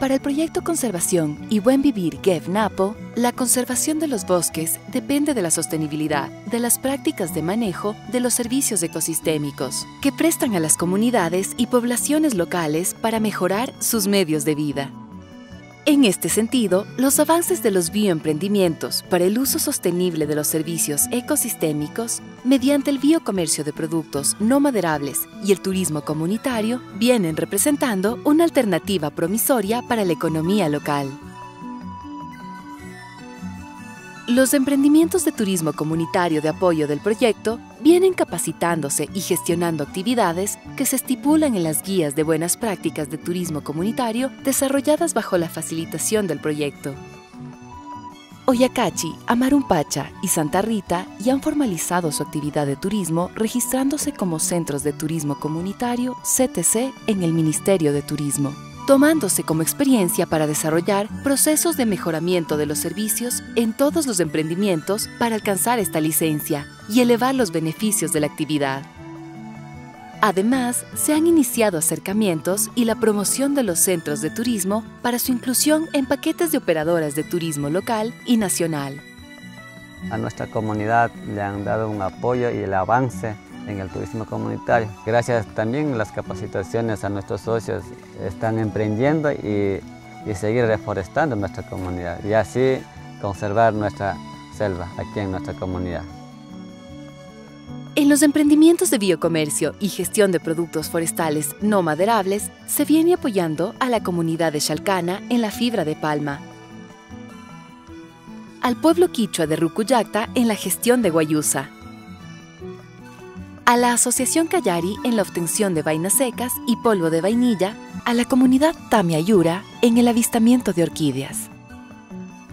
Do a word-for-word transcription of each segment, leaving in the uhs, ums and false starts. Para el proyecto Conservación y Buen Vivir GEF-NAPO, la conservación de los bosques depende de la sostenibilidad, de las prácticas de manejo de los servicios ecosistémicos que prestan a las comunidades y poblaciones locales para mejorar sus medios de vida. En este sentido, los avances de los bioemprendimientos para el uso sostenible de los servicios ecosistémicos mediante el biocomercio de productos no maderables y el turismo comunitario vienen representando una alternativa promisoria para la economía local. Los emprendimientos de turismo comunitario de apoyo del proyecto vienen capacitándose y gestionando actividades que se estipulan en las guías de buenas prácticas de turismo comunitario desarrolladas bajo la facilitación del proyecto. Oyacachi, Amarunpacha y Santa Rita ya han formalizado su actividad de turismo registrándose como Centros de Turismo Comunitario C T C en el Ministerio de Turismo, tomándose como experiencia para desarrollar procesos de mejoramiento de los servicios en todos los emprendimientos para alcanzar esta licencia y elevar los beneficios de la actividad. Además, se han iniciado acercamientos y la promoción de los centros de turismo para su inclusión en paquetes de operadoras de turismo local y nacional. A nuestra comunidad le han dado un apoyo y el avance en el turismo comunitario. Gracias también a las capacitaciones a nuestros socios están emprendiendo y, y seguir reforestando nuestra comunidad y así conservar nuestra selva aquí en nuestra comunidad. En los emprendimientos de biocomercio y gestión de productos forestales no maderables se viene apoyando a la comunidad de Chalcaña en la fibra de palma, al pueblo quichua de Rucuyacta en la gestión de guayusa, a la Asociación Callari en la obtención de vainas secas y polvo de vainilla, a la comunidad Tamiayura en el avistamiento de orquídeas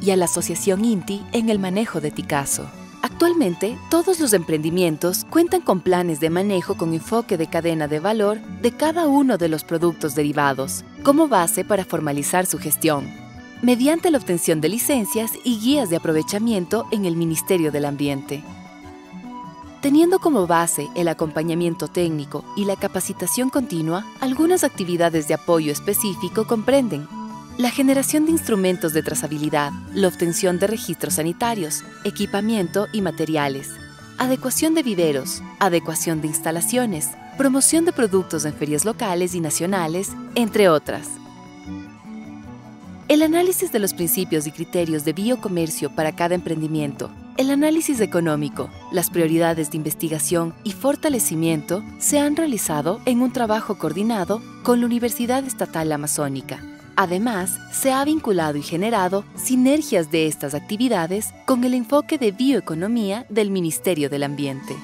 y a la Asociación I N T I en el manejo de Ticaso. Actualmente, todos los emprendimientos cuentan con planes de manejo con enfoque de cadena de valor de cada uno de los productos derivados, como base para formalizar su gestión, mediante la obtención de licencias y guías de aprovechamiento en el Ministerio del Ambiente. Teniendo como base el acompañamiento técnico y la capacitación continua, algunas actividades de apoyo específico comprenden la generación de instrumentos de trazabilidad, la obtención de registros sanitarios, equipamiento y materiales, adecuación de viveros, adecuación de instalaciones, promoción de productos en ferias locales y nacionales, entre otras. El análisis de los principios y criterios de biocomercio para cada emprendimiento, el análisis económico, las prioridades de investigación y fortalecimiento se han realizado en un trabajo coordinado con la Universidad Estatal Amazónica. Además, se ha vinculado y generado sinergias de estas actividades con el enfoque de bioeconomía del Ministerio del Ambiente.